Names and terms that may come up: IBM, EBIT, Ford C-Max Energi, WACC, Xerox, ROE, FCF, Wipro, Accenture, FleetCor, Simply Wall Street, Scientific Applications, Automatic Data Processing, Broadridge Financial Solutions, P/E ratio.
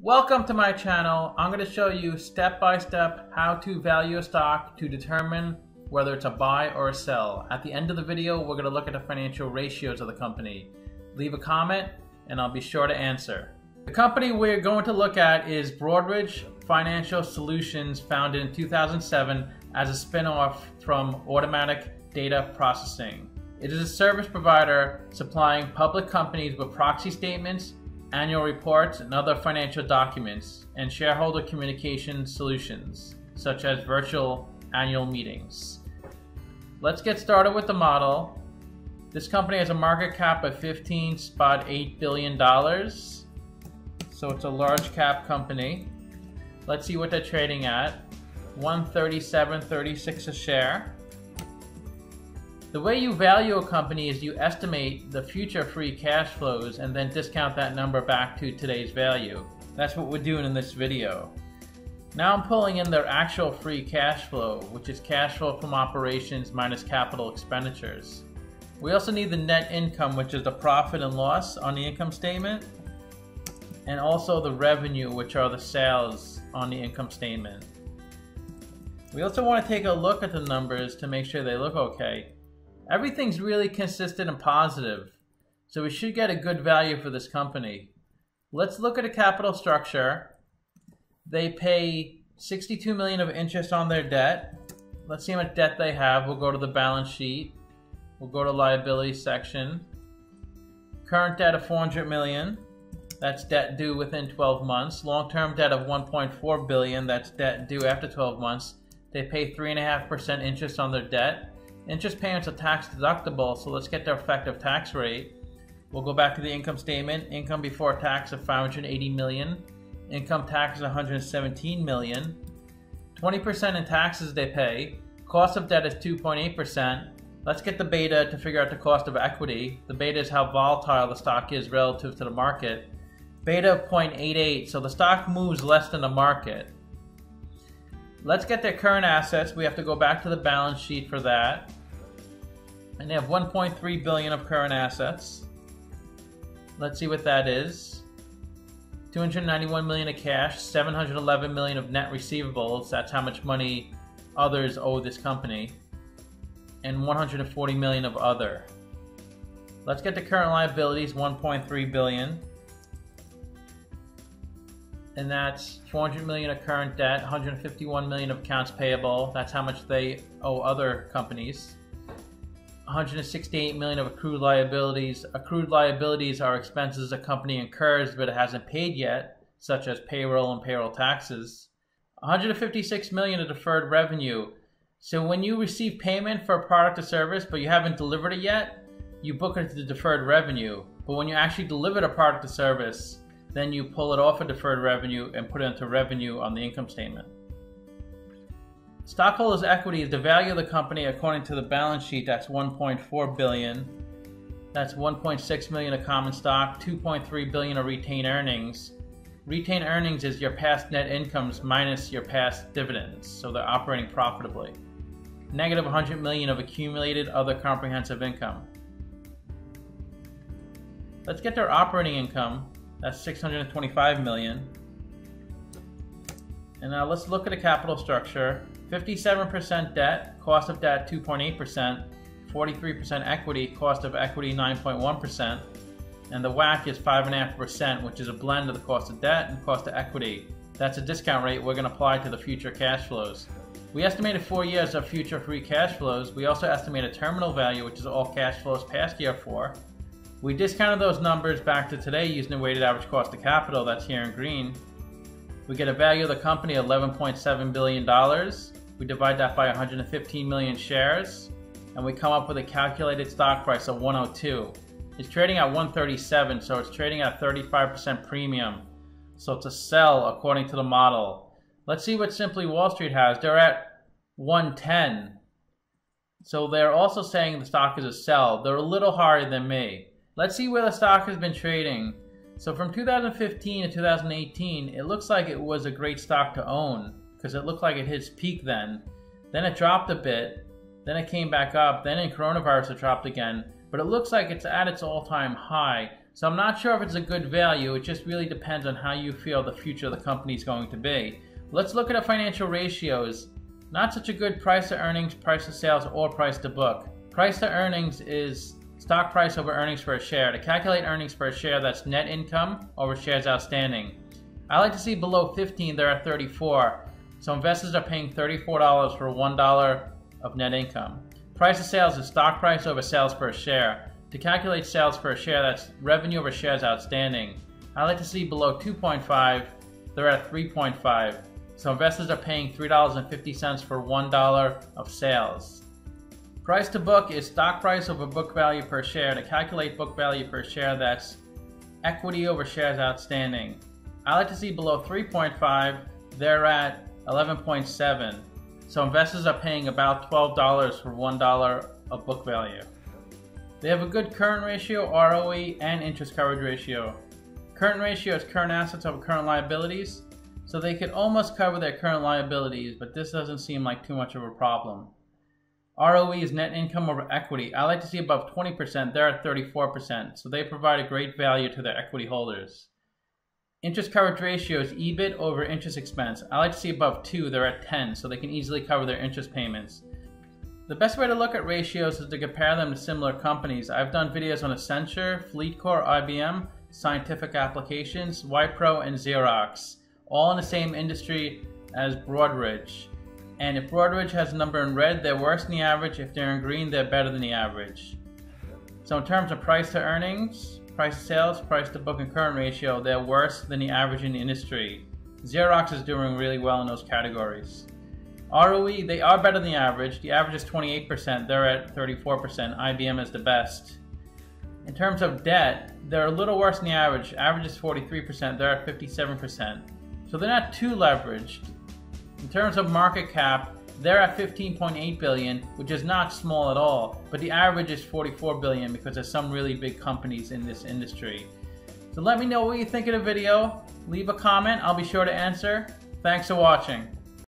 Welcome to my channel. I'm going to show you step-by-step how to value a stock to determine whether it's a buy or a sell. At the end of the video, we're going to look at the financial ratios of the company. Leave a comment and I'll be sure to answer. The company we're going to look at is Broadridge Financial Solutions, founded in 2007 as a spin-off from Automatic Data Processing. It is a service provider supplying public companies with proxy statements, annual reports, and other financial documents, and shareholder communication solutions, such as virtual annual meetings. Let's get started with the model. This company has a market cap of $15.8 billion, so it's a large cap company. Let's see what they're trading at, $137.36 a share. The way you value a company is you estimate the future free cash flows and then discount that number back to today's value. That's what we're doing in this video. Now I'm pulling in their actual free cash flow, which is cash flow from operations minus capital expenditures. We also need the net income, which is the profit and loss on the income statement, and also the revenue, which are the sales on the income statement. We also want to take a look at the numbers to make sure they look okay. Everything's really consistent and positive, so we should get a good value for this company. Let's look at a capital structure. They pay $62 million of interest on their debt. Let's see how much debt they have. We'll go to the balance sheet. We'll go to liability section. Current debt of $400 million. That's debt due within 12 months. Long-term debt of $1.4 billion. That's debt due after 12 months. They pay 3.5% interest on their debt. Interest payments are tax deductible, so let's get their effective tax rate. We'll go back to the income statement. Income before tax of $580 million. Income tax is $117 million. 20% in taxes they pay. Cost of debt is 2.8%. Let's get the beta to figure out the cost of equity. The beta is how volatile the stock is relative to the market. Beta of 0.88, so the stock moves less than the market. Let's get their current assets. We have to go back to the balance sheet for that. And they have $1.3 billion of current assets. Let's see what that is. $291 million of cash, $711 million of net receivables. That's how much money others owe this company. And $140 million of other. Let's get the current liabilities, $1.3 billion. And that's $400 million of current debt, $151 million of accounts payable. That's how much they owe other companies. $168 million of accrued liabilities. Accrued liabilities are expenses a company incurs but it hasn't paid yet, such as payroll and payroll taxes. $156 million of deferred revenue. So when you receive payment for a product or service but you haven't delivered it yet, you book it to the deferred revenue. But when you actually deliver the product or service, then you pull it off of deferred revenue and put it into revenue on the income statement. Stockholders' equity is the value of the company according to the balance sheet. That's $1.4 billion. That's $1.6 million of common stock, $2.3 billion of retained earnings. Retained earnings is your past net incomes minus your past dividends, so they're operating profitably. Negative $100 million of accumulated other comprehensive income. Let's get their operating income. That's $625 million. And now let's look at a capital structure. 57% debt, cost of debt 2.8%, 43% equity, cost of equity 9.1%, and the WACC is 5.5%, which is a blend of the cost of debt and cost of equity. That's a discount rate we're going to apply to the future cash flows. We estimated 4 years of future free cash flows. We also estimated terminal value, which is all cash flows past year 4. We discounted those numbers back to today using the weighted average cost of capital, that's here in green. We get a value of the company of $11.7 billion. We divide that by 115 million shares, and we come up with a calculated stock price of 102. It's trading at 137, so it's trading at a 35% premium. So it's a sell according to the model. Let's see what Simply Wall Street has. They're at 110. So they're also saying the stock is a sell. They're a little harder than me. Let's see where the stock has been trading. So from 2015 to 2018, it looks like it was a great stock to own because it looked like it hit its peak then. Then it dropped a bit, then it came back up, then in coronavirus it dropped again, but it looks like it's at its all-time high. So I'm not sure if it's a good value. It just really depends on how you feel the future of the company is going to be. Let's look at our financial ratios. Not such a good price to earnings, price to sales, or price to book. Price to earnings is stock price over earnings per share. To calculate earnings per share, that's net income over shares outstanding. I like to see below 15, there are 34. So investors are paying $34 for $1 of net income. Price to sales is stock price over sales per share. To calculate sales per share, that's revenue over shares outstanding. I like to see below 2.5, they're at 3.5. So investors are paying $3.50 for $1 of sales. Price to book is stock price over book value per share. To calculate book value per share, that's equity over shares outstanding. I like to see below 3.5, they're at 11.7. So investors are paying about $12 for $1 of book value. They have a good current ratio, ROE, and interest coverage ratio. Current ratio is current assets over current liabilities, so they could almost cover their current liabilities, but this doesn't seem like too much of a problem. ROE is net income over equity. I like to see above 20%, they're at 34%, so they provide a great value to their equity holders. Interest coverage ratio is EBIT over interest expense. I like to see above 2, they're at 10, so they can easily cover their interest payments. The best way to look at ratios is to compare them to similar companies. I've done videos on Accenture, FleetCor, IBM, Scientific Applications, Wipro, and Xerox, all in the same industry as Broadridge. And if Broadridge has a number in red, they're worse than the average. If they're in green, they're better than the average. So in terms of price to earnings, price to sales, price to book, and current ratio, they're worse than the average in the industry. Xerox is doing really well in those categories. ROE, they are better than the average. The average is 28%, they're at 34%. IBM is the best. In terms of debt, they're a little worse than the average. Average is 43%, they're at 57%. So they're not too leveraged. In terms of market cap, they're at 15.8 billion, which is not small at all, but the average is 44 billion because there's some really big companies in this industry. So let me know what you think of the video. Leave a comment, I'll be sure to answer. Thanks for watching.